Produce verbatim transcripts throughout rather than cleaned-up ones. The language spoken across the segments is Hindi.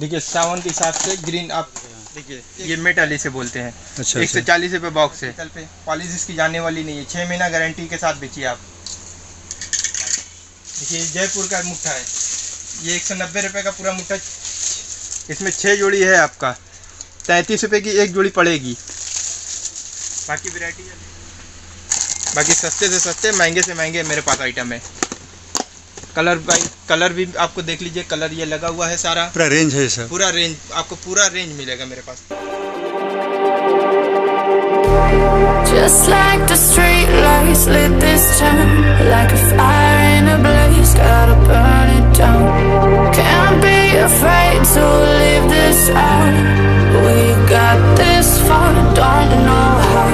देखिए सावन के हिसाब से ग्रीन आप देखिए ये मेटल इसे बोलते हैं। अच्छा, एक सौ चालीस रुपये बॉक्स है। पॉलिश इसकी जाने वाली नहीं है, छः महीना गारंटी के साथ बेचिए आप। देखिए जयपुर का मुठ्ठा है, ये एक सौ नब्बे रुपये का पूरा मुठ्ठा, इसमें छः जोड़ी है आपका, तैंतीस रुपये की एक जोड़ी पड़ेगी। बाकी वेराइटी बाकी सस्ते से सस्ते महंगे से महंगे मेरे पास आइटम है। कलर बाई कलर भी आपको देख लीजिए, कलर ये लगा हुआ है सारा, पूरा रेंज है सर, पूरा रेंज आपको पूरा रेंज मिलेगा मेरे पास। Just like the street lights lit this town, like a fire in a blaze, gotta burn it down. Can't be afraid to live this out. We got this far, don't know how.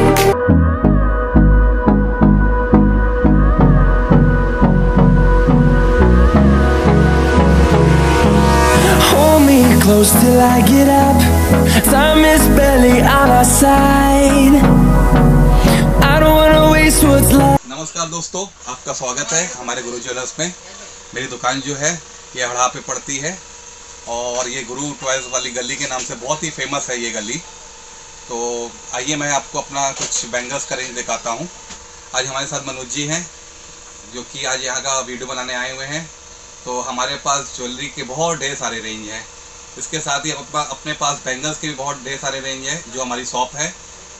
Close till I get up, time is barely on our side. I don't wanna waste what's left. नमस्कार दोस्तों, आपका स्वागत है हमारे गुरु ज्वेलर्स में। मेरी दुकान जो है ये हड़हा पे पड़ती है और ये गुरु ट्वेल्स वाली गली के नाम से बहुत ही फेमस है ये गली। तो आइए मैं आपको अपना कुछ बैंगल्स का रेंज दिखाता हूँ। आज हमारे साथ मनोज जी हैं जो कि आज यहाँ का वीडियो बनाने आए हुए हैं। तो हमारे पास ज्वेलरी के बहुत ढेर सारे रेंज हैं, इसके साथ ही अपने पास बैंगल्स के भी बहुत ढेर सारे रेंज हैं। जो हमारी शॉप है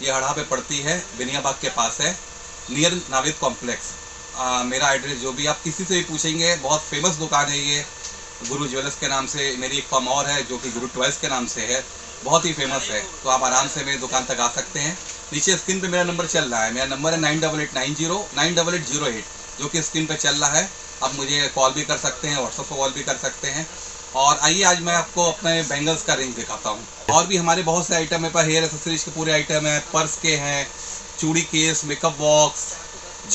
ये हड़हा पे पड़ती है, बिनियाबाग के पास है, नियर नाविद कॉम्प्लेक्स। मेरा एड्रेस जो भी आप किसी से भी पूछेंगे, बहुत फेमस दुकान है ये गुरु ज्वेलर्स के नाम से। मेरी एक फॉर्म और है जो कि गुरु ट्वेल्स के नाम से है, बहुत ही फेमस है। तो आप आराम से मेरी दुकान तक आ सकते हैं। नीचे स्क्रीन पर मेरा नंबर चल रहा है, मेरा नंबर है nine double eight nine zero nine double eight zero eight, जो कि स्क्रीन पर चल रहा है। आप मुझे कॉल भी कर सकते हैं, व्हाट्सअप पर कॉल भी कर सकते हैं। और आइए आज मैं आपको अपने बैंगल्स का रेंज दिखाता हूँ। और भी हमारे बहुत से आइटम है, पर हेयर एक्सेसरीज के पूरे आइटम हैं, पर्स के हैं, चूड़ी केस, मेकअप बॉक्स,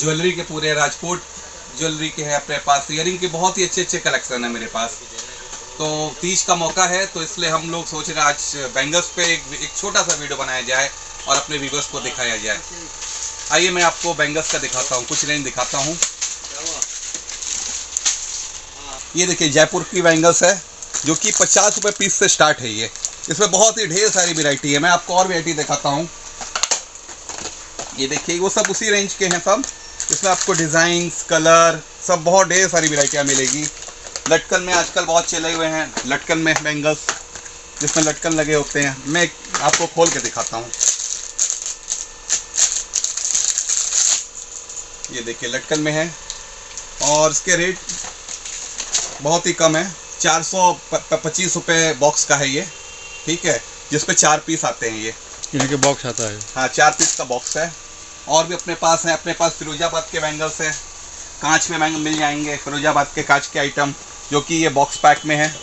ज्वेलरी के पूरे राजकोट ज्वेलरी के हैं अपने पास। ईयरिंग के बहुत ही अच्छे अच्छे कलेक्शन है मेरे पास। तो तीज का मौका है तो इसलिए हम लोग सोच रहे हैं आज बैंगल्स पे एक, एक छोटा सा वीडियो बनाया जाए और अपने व्यूअर्स को दिखाया जाए। आइए मैं आपको बैंगल्स का दिखाता हूँ, कुछ रेंज दिखाता हूँ। ये देखिए जयपुर की बैंगल्स है जो कि पचास रुपये पीस से स्टार्ट है ये। इसमें बहुत ही ढेर सारी वैरायटी है, मैं आपको और वैरायटी दिखाता हूँ। ये देखिए वो सब उसी रेंज के हैं सब। इसमें आपको डिज़ाइंस कलर सब बहुत ढेर सारी वैरायटियाँ मिलेगी। लटकन में आजकल बहुत चले हुए हैं, लटकन में बैंगल्स जिसमें लटकन लगे होते हैं। मैं आपको खोल के दिखाता हूँ, ये देखिए लटकन में है। और इसके रेट बहुत ही कम है, चार सौ पच्चीस रुपये बॉक्स का है ये, ठीक है, जिसपे चार पीस आते हैं ये, इनके बॉक्स आता है। हाँ, चार पीस का बॉक्स है। और भी अपने पास है, अपने पास फिरोजाबाद के बैंगल्स है, कांच में बैंगल मिल जाएंगे। फिरोजाबाद के कांच के आइटम जो कि ये बॉक्स पैक में है,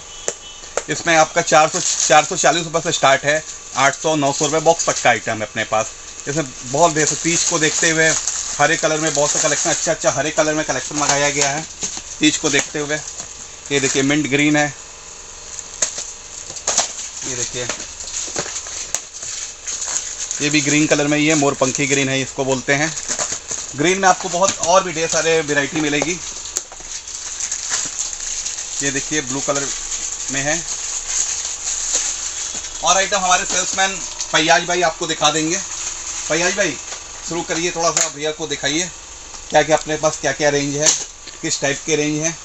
इसमें आपका चार सौ चार सौ चालीस रुपये से स्टार्ट है, आठ सौ नौ सौ रुपये बॉक्स पैक का आइटम है अपने पास। इसमें बहुत देर से तीज को देखते हुए हरे कलर में बहुत सा कलेक्शन, अच्छा अच्छा हरे कलर में कलेक्शन मंगाया गया है तीज को देखते हुए। ये देखिए मिंट ग्रीन है, ये देखिए ये भी ग्रीन कलर में ही है, मोरपंखी ग्रीन है इसको बोलते हैं। ग्रीन में आपको बहुत और भी ढेर सारे वैरायटी मिलेगी। ये देखिए ब्लू कलर में है। और आइटम हमारे सेल्समैन फैयाज भाई आपको दिखा देंगे। फैयाज भाई शुरू करिए, थोड़ा सा भैया को दिखाइए क्या क्या अपने पास क्या क्या रेंज है, किस टाइप के रेंज है।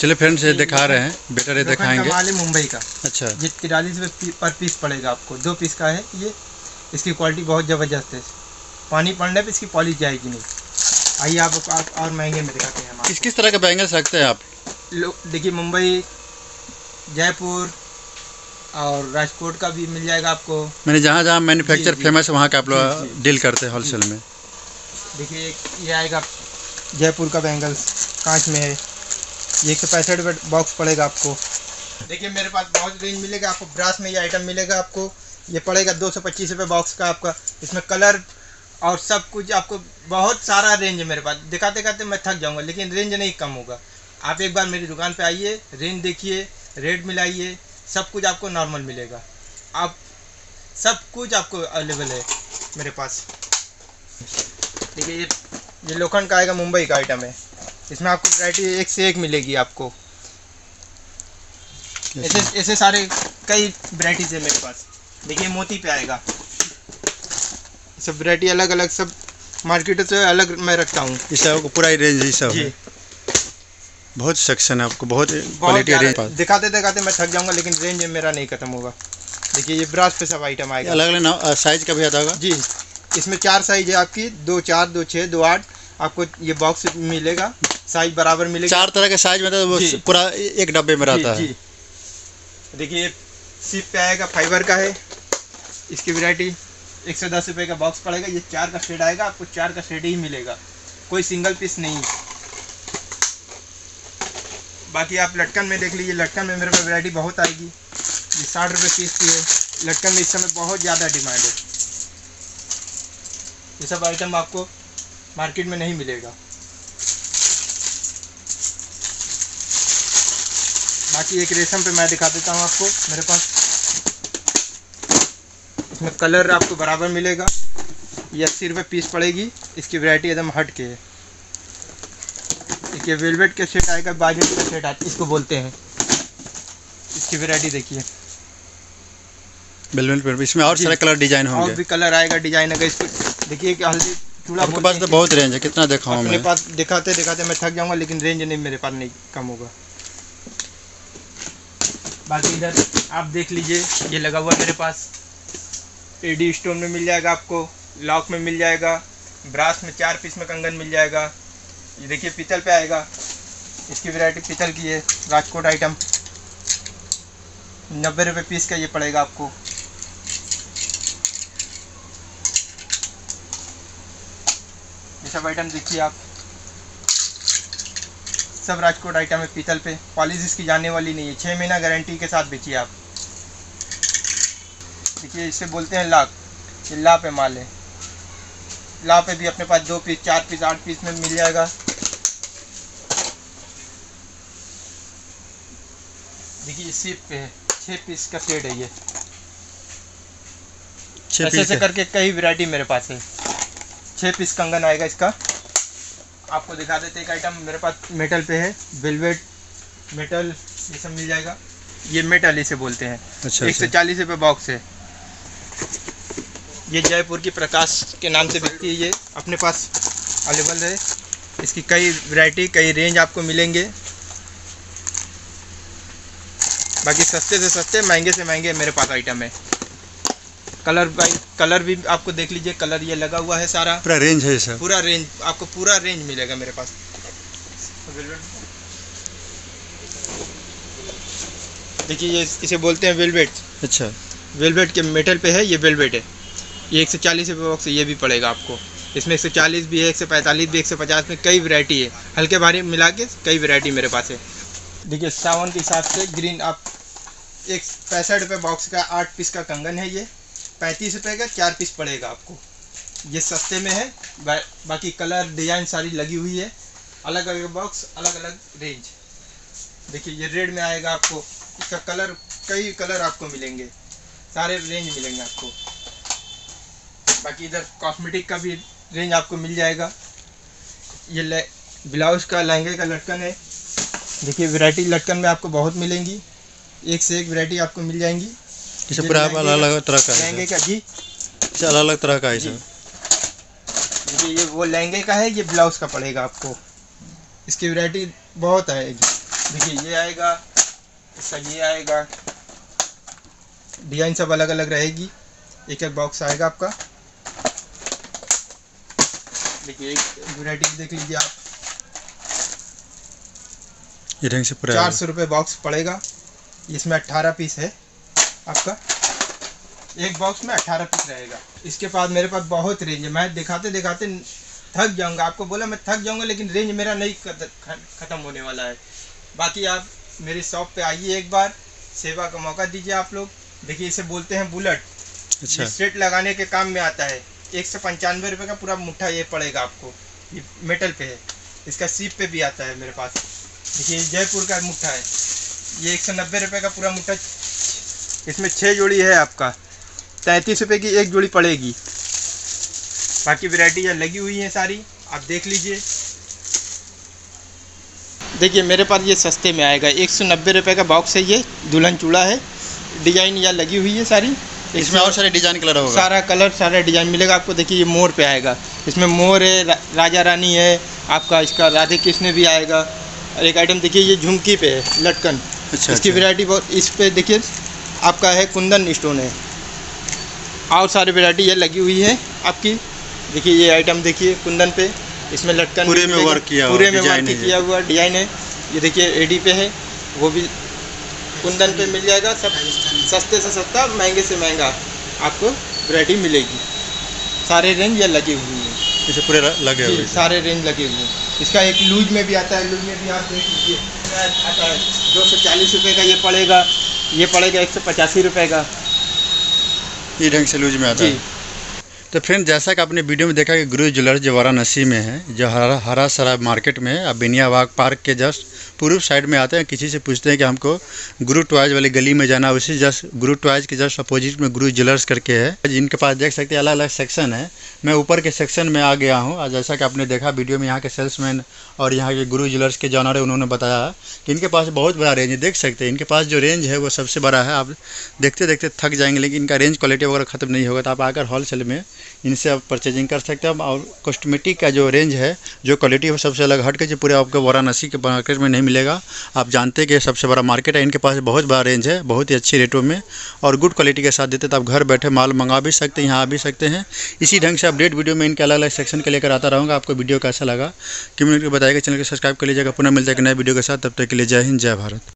चलिए फ्रेंड्स ये दिखा रहे हैं, बेटर ये दिखाएंगे माल है मुंबई का। अच्छा, ये तिरालीस रुपये पर पीस पड़ेगा आपको, दो पीस का है ये। इसकी क्वालिटी बहुत ज़बरदस्त है, पानी पड़ने पे इसकी पॉलिश जाएगी नहीं। आइए आप, आप और महंगे में दिखाते हैं। किस किस तरह के बैंगल्स रखते हैं आप लोग? देखिए मुंबई, जयपुर और राजकोट का भी मिल जाएगा आपको। मैंने जहाँ जहाँ मैन्युफैक्चर फेमस है वहाँ का आप लोग डील करते हैं होलसेल में। देखिए ये आएगा जयपुर का बैंगल्स, कांच में है, एक सौ पैंसठ रुपये बॉक्स पड़ेगा आपको। देखिए मेरे पास बहुत रेंज मिलेगा आपको, ब्रास में ये आइटम मिलेगा आपको, ये पड़ेगा दो सौ पच्चीस रुपये बॉक्स का आपका। इसमें कलर और सब कुछ आपको बहुत सारा रेंज है मेरे पास। दिखाते दिखाते मैं थक जाऊंगा, लेकिन रेंज नहीं कम होगा। आप एक बार मेरी दुकान पे आइए, रेंज देखिए, रेट मिलाइए, सब कुछ आपको नॉर्मल मिलेगा। आप सब कुछ आपको अवेलेबल है मेरे पास। देखिए ये ये लोखंड का आएगा, मुंबई का आइटम है। इसमें आपको वैरायटी एक से एक मिलेगी आपको। ऐसे ऐसे सारे कई वैरायटीज है मेरे पास। देखिए मोती पे आएगा, सब वैरायटी अलग अलग सब मार्केट से अलग मैं रखता हूँ। इस आपको पूरा रेंज ही सब है, बहुत सेक्शन है आपको, बहुत क्वालिटी रेंज। दिखाते दिखाते मैं थक जाऊँगा लेकिन रेंज मेरा नहीं खत्म होगा। देखिए ये ब्रास पे सब आइटम आएगा, अलग अलग साइज का भी आता होगा जी। इसमें चार साइज है आपकी, दो चार, दो छः, दो आठ, आपको ये बॉक्स मिलेगा, साइज बराबर मिलेगा। चार तरह के साइज मतलब वो पूरा एक डब्बे में रहता है। देखिए सीप पे आएगा, फाइबर का है, इसकी वैरायटी एक सौ दस रुपये का बॉक्स पड़ेगा। ये चार का शेड आएगा, आपको चार का शेड ही मिलेगा, कोई सिंगल पीस नहीं। बाकी आप लटकन में देख लीजिए, लटकन में मेरे पास वैरायटी बहुत आएगी। ये साठ रुपये पीस की है, लटकन में इस समय बहुत ज़्यादा डिमांड है। ये सब आइटम आपको मार्केट में नहीं मिलेगा। बाकी एक रेशम पे मैं दिखा देता हूँ आपको, मेरे पास इसमें कलर आपको बराबर मिलेगा। ये अस्सी रुपये पीस पड़ेगी, इसकी वैरायटी एकदम हट के है। देखिए वेलवेट के सेट आएगा, बाजू का सेट आता है, इसको बोलते हैं। इसकी वैरायटी देखिए वेलवेट पर, इसमें और सारा कलर डिजाइन होंगे, और भी कलर आएगा, डिजाइन आएगा। इसको देखिए कि हल्दी चूड़ा, आपके पास तो बहुत रेंज है, कितना दिखाऊं मैं। मेरे पास दिखाते दिखाते मैं थक जाऊँगा लेकिन रेंज नहीं मेरे पास नहीं कम होगा। बाकी इधर आप देख लीजिए, ये लगा हुआ मेरे पास एडी स्टोन में मिल जाएगा आपको, लॉक में मिल जाएगा, ब्रास में चार पीस में कंगन मिल जाएगा। ये देखिए पीतल पे आएगा, इसकी वैरायटी पीतल की है, राजकोट आइटम, नब्बे रुपये पीस का ये पड़ेगा आपको। ये सब आइटम देखिए आप, सब राजकोट आइटम है, पीतल पे, पॉलिश इसकी जाने वाली नहीं है, छः महीना गारंटी के साथ बेचिए आप। देखिए इसे बोलते हैं लाख, ये ला पे माल है, ला पे भी अपने पास दो पीस, चार पीस, आठ पीस में मिल जाएगा। देखिए सीप पे है, छः पीस का सेट है ये, ऐसे ऐसे करके कई वैरायटी मेरे पास है। छः पीस कंगन आएगा इसका, आपको दिखा देते एक आइटम मेरे पास मेटल पे है, वेलवेट मेटल ये सब मिल जाएगा। ये मेटल इसे बोलते हैं, अच्छा, एक सौ चालीस रुपये बॉक्स है। ये जयपुर की प्रकाश के नाम से बिकती है, ये अपने पास अवेलेबल है, इसकी कई वैरायटी कई रेंज आपको मिलेंगे। बाकी सस्ते से सस्ते, महंगे से महंगे मेरे पास आइटम है। कलर बाई कलर भी आपको देख लीजिए, कलर ये लगा हुआ है, सारा पूरा रेंज है सर, पूरा रेंज आपको पूरा रेंज मिलेगा मेरे पास। देखिए ये इसे बोलते हैं वेलवेट, अच्छा वेलवेट के मेटल पे है, ये वेलवेट है, ये एक सौ चालीस रुपये बॉक्स, ये भी पड़ेगा आपको। इसमें एक सौ चालीस भी है, एक सौ पैंतालीस भी, एक सौ पचास में, कई वैरायटी है, हल्के भारी मिला के कई वैरायटी मेरे पास है। देखिए सावन के हिसाब से ग्रीन आप एक पैंसठ रुपये बॉक्स का आठ पीस का कंगन है, ये पैंतीस रुपये का चार पीस पड़ेगा आपको। ये सस्ते में है, बा, बाकी कलर डिजाइन सारी लगी हुई है, अलग अलग बॉक्स, अलग अलग रेंज। देखिए ये रेड में आएगा आपको, इसका कलर कई कलर आपको मिलेंगे, सारे रेंज मिलेंगे आपको। बाकी इधर कॉस्मेटिक का भी रेंज आपको मिल जाएगा। ये ब्लाउज का, लहंगे का लटकन है, देखिए वैरायटी लटकन में आपको बहुत मिलेंगी, एक से एक वैरायटी आपको मिल जाएंगी। इसे पूरा अलग अलग तरह का लहंगे का जी, अलग अलग तरह का है जी। ये वो लहंगे का है, ये ब्लाउज का पड़ेगा आपको, इसकी वैरायटी बहुत आएगी। देखिए ये आएगा, इसका ये आएगा, डिजाइन सब अलग अलग रहेगी, एक एक बॉक्स आएगा आपका। देखिए एक वैरायटी देख लीजिए आप, ये ढंग से पूरा चार सौ रुपये बॉक्स पड़ेगा, इसमें अट्ठारह पीस है आपका, एक बॉक्स में अट्ठारह पीस रहेगा। इसके बाद मेरे पास बहुत रेंज है, मैं दिखाते दिखाते थक जाऊंगा, आपको बोला मैं थक जाऊंगा लेकिन रेंज मेरा नहीं ख़त्म होने वाला है। बाकी आप मेरी शॉप पे आइए, एक बार सेवा का मौका दीजिए आप लोग। देखिए इसे बोलते हैं बुलेट, अच्छा। सेट लगाने के काम में आता है, एक सौ पंचानवे रुपये का पूरा मुठ्ठा ये पड़ेगा आपको, ये मेटल पे है, इसका सीप पे भी आता है मेरे पास। देखिए जयपुर का मुठ्ठा है, ये एक सौ नब्बे रुपये का पूरा मुठ्ठा, इसमें छः जोड़ी है आपका, तैंतीस रुपये की एक जोड़ी पड़ेगी। बाकी वैरायटी लगी हुई है सारी, आप देख लीजिए। देखिए मेरे पास ये सस्ते में आएगा, एक सौ नब्बे रुपये का बॉक्स है। ये दुल्हन चूड़ा है, डिज़ाइन यहाँ लगी हुई है सारी, इसमें और सारे डिज़ाइन कलर होगा, सारा कलर सारा डिज़ाइन मिलेगा आपको। देखिए ये मोर पे आएगा, इसमें मोर है, रा, राजा रानी है आपका, इसका राधे कृष्ण भी आएगा। और एक आइटम देखिए ये झुमकी पे है लटकन, अच्छा इसकी वेराइटी बहुत। इस पर देखिए आपका है कुंदन स्टोन है, और सारी वेराइटी ये लगी हुई है आपकी। देखिए ये आइटम देखिए कुंदन पे, इसमें लटकन पूरे में वर्क किया, पूरे में वर्क किया हुआ डिज़ाइन है। ये देखिए एडी पे है, वो भी कुंदन पे मिल जाएगा। सब सस्ते से सस्ता और महंगे से महंगा आपको वैरायटी मिलेगी। सारे रेंज ये लगे हुए हैं, इसे पूरे लगे हुए हैं, सारे रेंज लगे हुए हैं। इसका एक लूज में भी आता है, लूज में भी आप देख लीजिए आता है। दो सौ चालीस रुपये का ये पड़ेगा, ये पड़ेगा एक सौ पचासी रुपये का, ये ढंग से लूज में आता है। तो फ्रेंड जैसा कि आपने वीडियो में देखा कि गुरु ज्वेलर्स जो वाराणसी में है, जो हरा हरा सराय मार्केट में है, आप बेनिया बाग पार्क के जस्ट पूर्व साइड में आते हैं। किसी से पूछते हैं कि हमको गुरु ट्वाइज वाली गली में जाना, उसी जस्ट गुरु ट्वाइज के जस्ट अपोजिट में गुरु ज्वेलर्स करके है, जिनके पास देख सकते हैं अलग अलग सेक्शन है। मैं ऊपर के सेक्शन में आ गया हूँ, और जैसा कि आपने देखा वीडियो में यहाँ के सेल्समैन और यहाँ के गुरु ज्वेलर्स के जानवर उन्होंने बताया कि इनके पास बहुत बड़ा रेंज है। देख सकते हैं इनके पास जो रेंज है वो सबसे बड़ा है। आप देखते देखते थक जाएंगे, लेकिन इनका रेंज क्वालिटी वगैरह खत्म नहीं होगा। तो आप आकर होलसेल में इनसे आप परचेजिंग कर सकते हैं। और कॉस्मेटिक का जो रेंज है, जो क्वालिटी है, सबसे अलग हट के जो पूरे आपको वाराणसी के मार्केट में नहीं मिलेगा। आप जानते हैं कि सबसे बड़ा मार्केट है, इनके पास बहुत बड़ा रेंज है, बहुत ही अच्छी रेटों में और गुड क्वालिटी के साथ देते। तो आप घर बैठे माल मंगा भी सकते हैं, यहाँ आ भी सकते हैं। इसी ढंग से अपडेट वीडियो में इनके अलग अलग सेक्शन के लेकर आता रहूँगा। आपको वीडियो कैसा लगा कमेंट में बताइएगा, चैनल को सब्सक्राइब कर लीजिएगा। पुनः मिलते हैं एक नए वीडियो के साथ, तब तक के लिए जय हिंद जय भारत।